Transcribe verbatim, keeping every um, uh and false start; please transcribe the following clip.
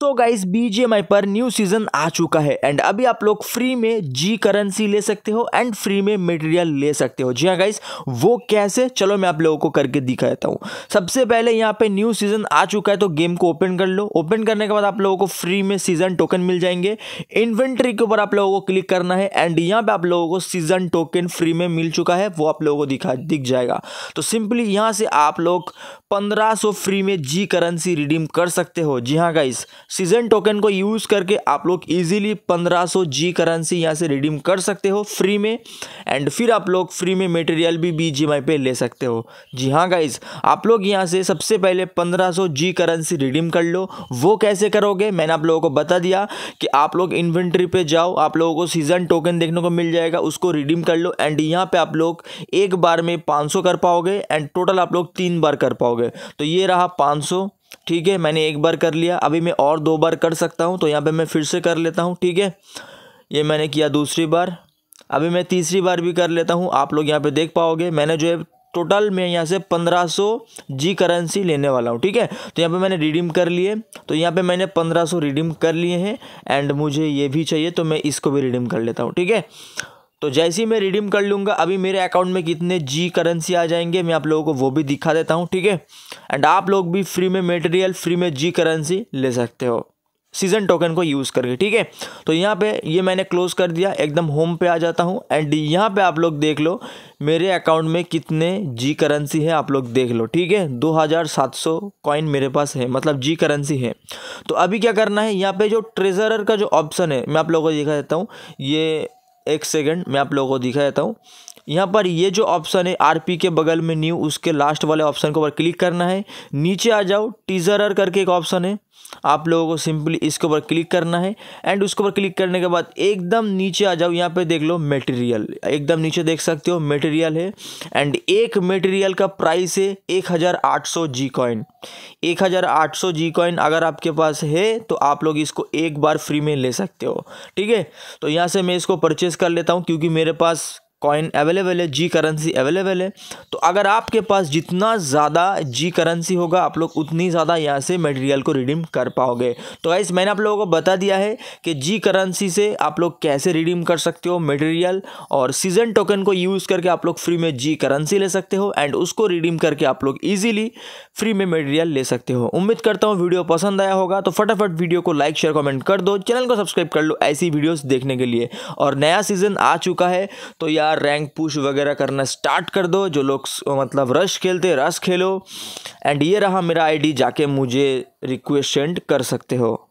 तो guys BGMI पर new season आ चुका है एंड अभी आप लोग फ्री में जी करेंसी ले सकते हो एंड फ्री में मटेरियल ले सकते हो। जी हाँ गाइस, वो कैसे, चलो मैं आप लोगों को करके दिखाता हूँ। सबसे पहले यहाँ पे न्यू सीजन आ चुका है तो गेम को ओपन कर लो। ओपन करने के बाद आप लोगों को फ्री में सीजन टोकन मिल जाएंगे। इन्वेंट्री के ऊपर आप लोगों को क्लिक करना है एंड यहाँ पे आप लोगों को सीजन टोकन फ्री में मिल चुका है, वो आप लोगों को दिखा दिख जाएगा। तो सिंपली यहाँ से आप लोग पंद्रह सौ फ्री में जी करेंसी रिडीम कर सकते हो। जी हाँ गाइस, सीजन टोकन को यूज़ करके आप लोग इजीली पंद्रह सौ जी करेंसी यहाँ से रिडीम कर सकते हो फ्री में एंड फिर आप लोग फ्री में मटेरियल भी बीजीएमआई पे ले सकते हो। जी हाँ गाइस, आप लोग यहाँ से सबसे पहले पंद्रह सौ जी करेंसी रिडीम कर लो। वो कैसे करोगे मैंने आप लोगों को बता दिया कि आप लोग इन्वेंट्री पे जाओ, आप लोगों को सीजन टोकन देखने को मिल जाएगा, उसको रिडीम कर लो एंड यहाँ पर आप लोग एक बार में पाँच सौ कर पाओगे एंड टोटल आप लोग तीन बार कर पाओगे। तो ये रहा पाँच सौ, ठीक है, मैंने एक बार कर लिया, अभी मैं और दो बार कर सकता हूँ तो यहाँ पे मैं फिर से कर लेता हूँ। ठीक है, ये मैंने किया दूसरी बार, अभी मैं तीसरी बार भी कर लेता हूँ। आप लोग यहाँ पे देख पाओगे मैंने जो है टोटल मैं यहाँ से पंद्रह सौ जी करेंसी लेने वाला हूँ। ठीक है, तो यहाँ पे मैंने रिडीम कर लिए, तो यहाँ पे मैंने पंद्रह सौ रिडीम कर लिए हैं एंड मुझे ये भी चाहिए तो मैं इसको भी रिडीम कर लेता हूँ। ठीक है, तो जैसे ही मैं रिडीम कर लूँगा अभी मेरे अकाउंट में कितने जी करेंसी आ जाएंगे मैं आप लोगों को वो भी दिखा देता हूँ। ठीक है, एंड आप लोग भी फ्री में मटेरियल, फ्री में जी करेंसी ले सकते हो सीज़न टोकन को यूज़ करके। ठीक है, तो यहाँ पे ये मैंने क्लोज कर दिया, एकदम होम पे आ जाता हूँ एंड यहाँ पे आप लोग देख लो मेरे अकाउंट में कितने जी करेंसी है, आप लोग देख लो। ठीक है, दो हज़ार सात सौ कॉइन मेरे पास है, मतलब जी करेंसी है। तो अभी क्या करना है, यहाँ पे जो ट्रेजरर का जो ऑप्शन है मैं आप लोगों को दिखा देता हूँ। ये एक सेकंड मैं आप लोगों को दिखा देता हूँ। यहाँ पर ये जो ऑप्शन है आरपी के बगल में न्यू, उसके लास्ट वाले ऑप्शन के ऊपर क्लिक करना है। नीचे आ जाओ, टीजरर करके एक ऑप्शन है, आप लोगों को सिंपली इसके ऊपर क्लिक करना है एंड उसके ऊपर क्लिक करने के बाद एकदम नीचे आ जाओ। यहाँ पे देख लो मटेरियल, एकदम नीचे देख सकते हो मटेरियल है एंड एक मटेरियल का प्राइस है एक हज़ार आठ सौ जी कॉइन। एक हज़ार आठ सौ जी कॉइन अगर आपके पास है तो आप लोग इसको एक बार फ्री में ले सकते हो। ठीक है, तो यहाँ से मैं इसको परचेज़ कर लेता हूँ क्योंकि मेरे पास कॉइन अवेलेबल है, जी करेंसी अवेलेबल है। तो अगर आपके पास जितना ज़्यादा जी करेंसी होगा आप लोग उतनी ज़्यादा यहाँ से मटेरियल को रिडीम कर पाओगे। तो गाइस, मैंने आप लोगों को बता दिया है कि जी करेंसी से आप लोग कैसे रिडीम कर सकते हो मटेरियल, और सीजन टोकन को यूज़ करके आप लोग फ्री में जी करेंसी ले सकते हो एंड उसको रिडीम करके आप लोग ईजिली फ्री में मटेरियल ले सकते हो। उम्मीद करता हूँ वीडियो पसंद आया होगा, तो फटाफट वीडियो को लाइक शेयर कमेंट कर दो, चैनल को सब्सक्राइब कर लो ऐसी वीडियोज़ देखने के लिए। और नया सीज़न आ चुका है तो यार रैंक पुश वगैरह करना स्टार्ट कर दो, जो लोग मतलब रश खेलते रश खेलो एंड ये रहा मेरा आईडी, जाके मुझे रिक्वेस्ट सेंड कर सकते हो।